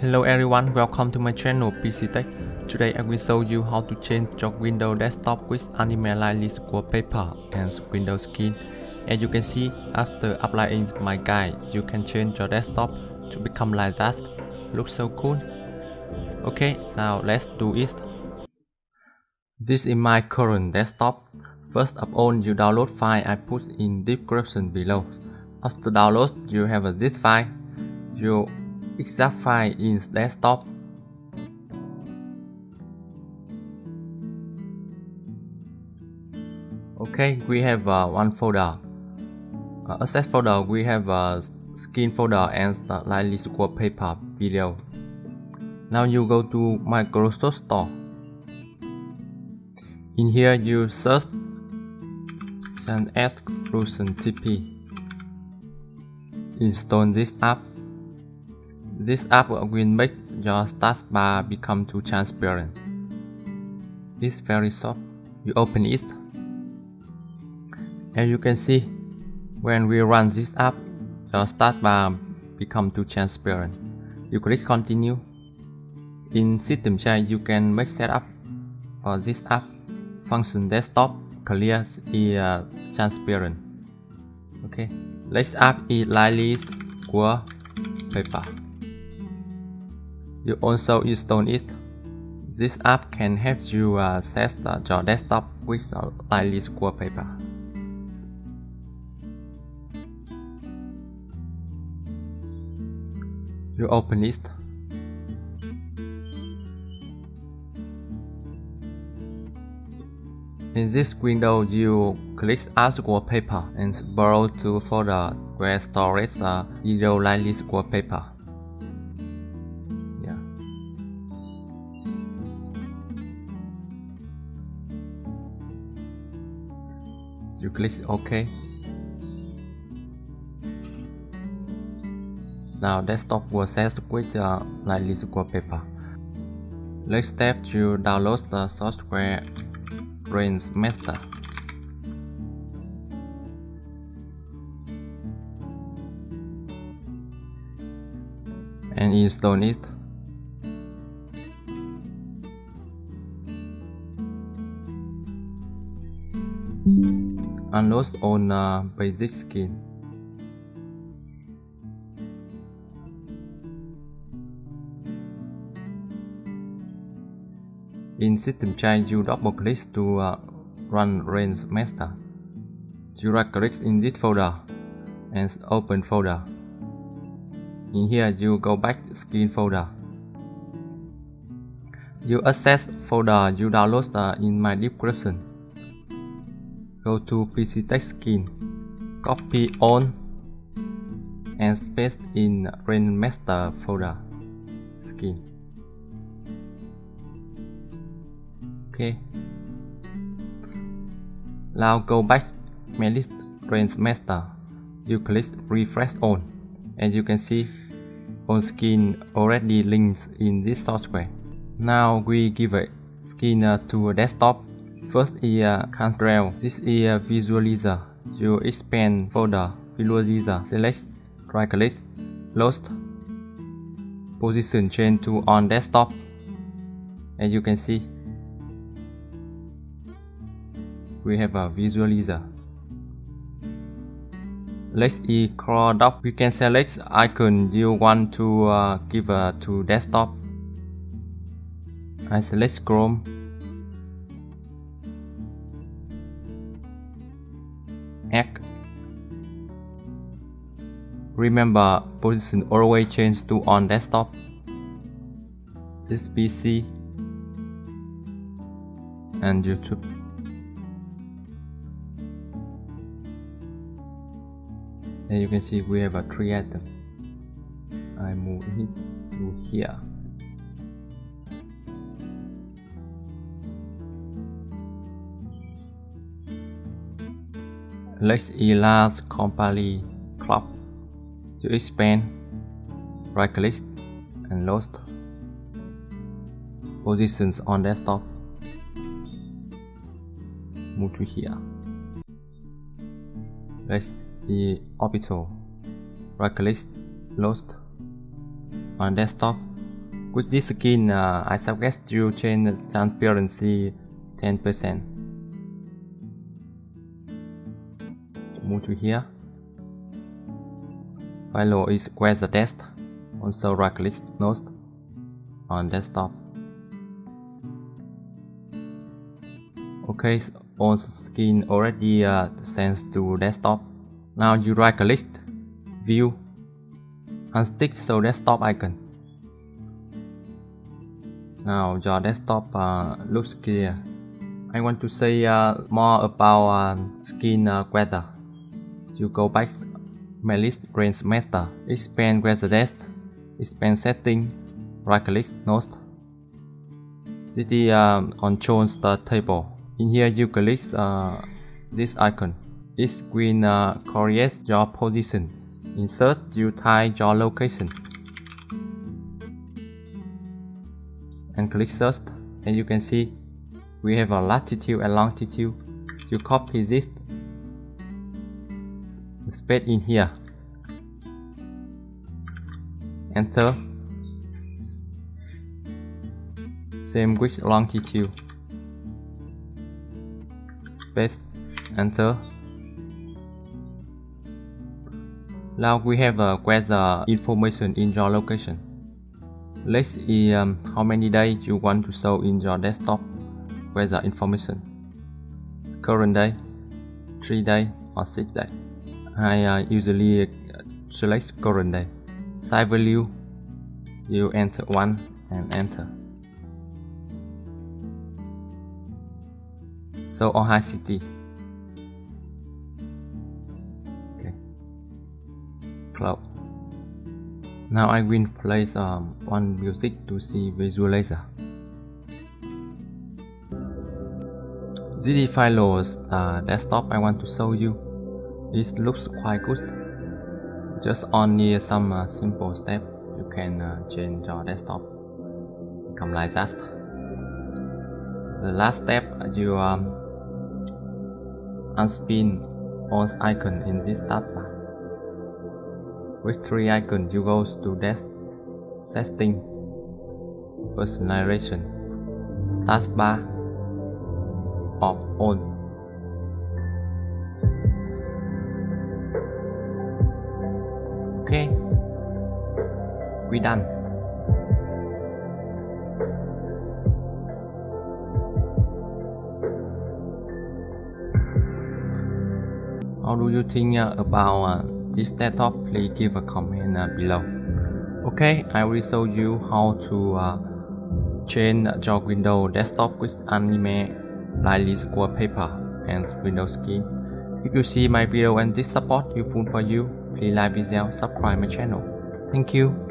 Hello everyone, welcome to my channel PC Tech. Today I will show you how to change your Windows desktop with anime-like list wallpaper and Windows skin. As you can see, after applying my guide, you can change your desktop to become like that. Looks so cool. Okay, now let's do it. This is my current desktop. First of all, you download file I put in description below. After download, you have this file. You exact file in desktop. Okay, we have one folder. Access folder, we have a skin folder and lively wallpaper video. Now you go to Microsoft Store. In here you search TransclutentTB. Install this app. This app will make your taskbar become too transparent. It's very soft. You open it. As you can see, when we run this app, your taskbar become too transparent. You click continue. In system tray, you can make setup for this app. Function desktop clear is transparent. Okay, let's app is lively wallpaper. You also install it. This app can help you set your desktop with the lively wallpaper. You open it. In this window, you click Add Wallpaper and scroll to folder where storage the video lively wallpaper. You click OK. Now desktop will set with the lively wallpaper. Next step, you download the software Rainmeter. And install it. Unload on basic skin. In system tray, you double click to run Rainmeter. You right click in this folder and open folder. In here, you go back skin folder. You access folder you download in my description. Go to PC Tech Skin, copy on and paste in Rainmeter folder skin. Okay. Now go back my list Rainmeter. You click refresh on, and you can see on skin already links in this software. Now we give a skin to a desktop. First is control. This is visualizer. You expand folder visualizer. Select, right click, lost, position change to on desktop. And you can see we have a visualizer. Let's is crop dock. You can select icon you want to give to desktop. I select Chrome. X. Remember, position always change to on desktop. This PC and YouTube. And you can see we have a 3 item. I move it to here. Let's enlarge company club. To expand, right click and lost. Positions on desktop. Move to here. Let's the orbital. Right click, lost on desktop. With this skin, I suggest you change transparency 10%. Move to here. Follow is where the test. Also right click node on desktop. Okay, all skin already sent to desktop. Now you right click view, unstick show desktop icon. Now your desktop looks clear. I want to say more about skin weather. You go back, my list Rainmeter, expand weather desk, expand setting, right click node. This controls the table. In here you click this icon. It will create your position. In search you type your location and click search, and you can see we have a latitude and longitude. You copy this space in here, enter, same with longitude, space, enter. Now we have weather information in your location. Let's see how many days you want to show in your desktop weather information. Current day, 3 days or 6 days. I usually select current day. Size value, you enter 1 and enter. So Ohio City. Okay. Cloud. Now I will place one music to see visualizer. ZD Files desktop I want to show you. It looks quite good. Just only some simple steps you can change your desktop. Come like that. The last step you unspin all icon in this tab. With 3 icons, you go to desk, setting, personalization, status bar, of on. Okay, we done. How do you think about this desktop? Please give a comment below. Okay, I will show you how to change your Windows desktop with anime, Lively Wallpaper, and Windows Skin. If you see my video and this support useful for you, please like video, subscribe my channel. Thank you.